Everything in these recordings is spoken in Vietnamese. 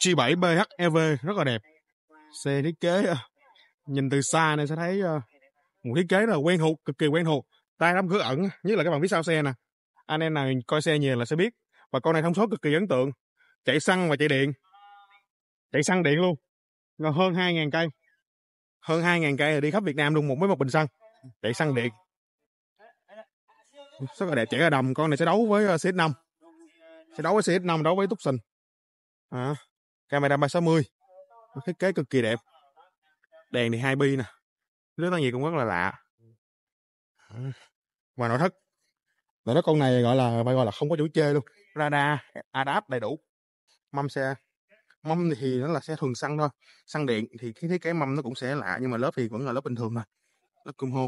J7 PHEV rất là đẹp. Xe thiết kế nhìn từ xa này sẽ thấy một thiết kế là quen thuộc, cực kỳ quen thuộc. Tay nắm cửa ẩn, nhất là các bạn phía sau xe nè. Anh em nào coi xe nhiều là sẽ biết. Và con này thông số cực kỳ ấn tượng, chạy xăng và chạy điện. Chạy xăng điện luôn. Rồi hơn 2.000 cây. Hơn 2.000 cây rồi đi khắp Việt Nam luôn, một bình xăng. Chạy xăng điện. Rất là đẹp, chạy ra đầm. Con này sẽ đấu với CX-5. Sẽ đấu với CX-5, đấu với Tucson. Camera 360. Thiết kế cực kỳ đẹp. Đèn thì 2 pin nè. Lưới tản nhiệt cũng rất là lạ. Và nội thất. Nội thất con này gọi là không có chỗ chê luôn. Radar, ADAS đầy đủ. Mâm xe. Mâm thì nó là xe thuần xăng thôi. Xăng điện thì cái thiết kế mâm nó cũng sẽ lạ. Nhưng mà lớp thì vẫn là lớp bình thường thôi. Lớp cơm hô.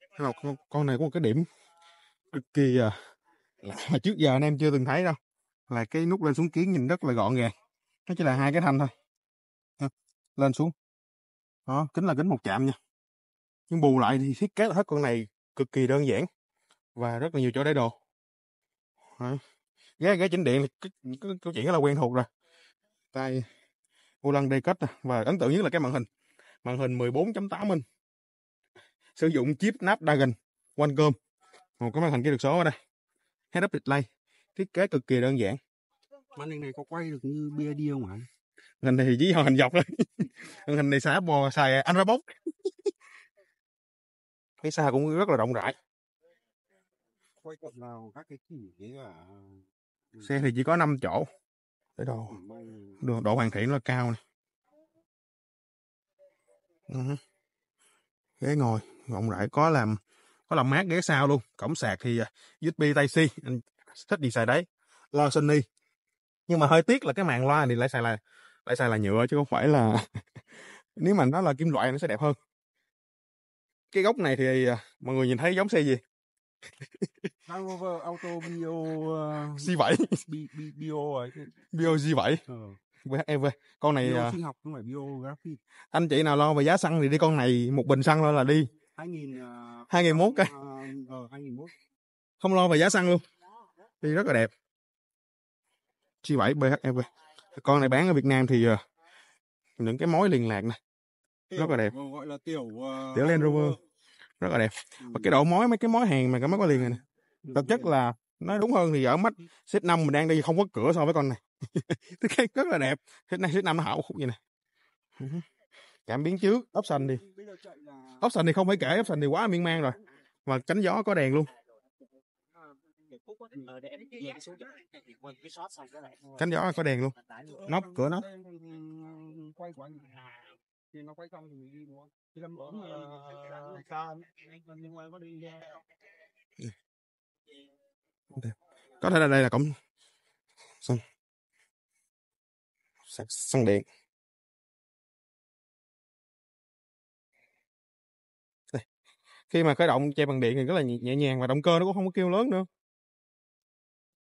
Nhưng mà con này có một cái điểm cực kỳ lạ mà trước giờ anh em chưa từng thấy đâu. Là cái nút lên xuống kiến nhìn rất là gọn gàng. Nó chỉ là 2 cái thanh thôi. Lên xuống. Đó, kính là kính một chạm nha. Nhưng bù lại thì thiết kế hết con này cực kỳ đơn giản. Và rất là nhiều chỗ để đồ. Ghế chỉnh điện thì câu chuyện rất là quen thuộc rồi. Tay vô lăng Decus. Và ấn tượng nhất là cái màn hình. Màn hình 14.8 inch. Sử dụng chip Snapdragon Qualcomm. Một cái màn hình kỹ thuật số ở đây. Head-up Display. Thiết kế cực kỳ đơn giản. Màn hình này có quay được như BID không ạ? Hình này thì chỉ hình dọc thôi. Hình này xài Apple, xài Android Box. Phía xa cũng rất là rộng rãi. Quay cận nào các cái gì là... Xe thì chỉ có 5 chỗ. Để đồ. Độ hoàn thiện là cao này. Ghế ngồi rộng rãi, có làm mát ghế sau luôn. Cổng sạc thì USB Type-C, anh thích gì xài đấy. Loa Sony. Nhưng mà hơi tiếc là cái màn loa thì lại xài là nhựa chứ không phải là nếu mà nó là kim loại nó sẽ đẹp hơn. Cái góc này thì mọi người nhìn thấy giống xe gì? Land Rover Auto Bio C7 Bio G7 PHEV. Con này bio sinh học không phải biography. Anh chị nào lo về giá xăng thì đi con này, một bình xăng thôi là đi 2001 cây. 2001. Không lo về giá xăng luôn. Đi rất là đẹp. J7 PHEV. Con này bán ở Việt Nam thì những cái mối liên lạc này rất là đẹp. Gọi là tiểu Land Rover. Rất là đẹp. Và cái độ mối, mấy cái mối hàng mà cái mối có liền này nè. Thực chất là nói đúng hơn thì ở mắt CX-5 mình đang đi không có cửa so với con này. Cái rất là đẹp. CX-5 nó hậu khúc vậy nè. Cảm biến trước, option đi. Option thì không phải kể, option thì quá miên man rồi. Và tránh gió có đèn luôn. Tránh gió có đèn luôn. Nóc, cửa nóc. Có thể là đây là cổng xăng điện. Khi mà khởi động chạy bằng điện thì rất là nhẹ nhàng và động cơ nó cũng không có kêu lớn nữa.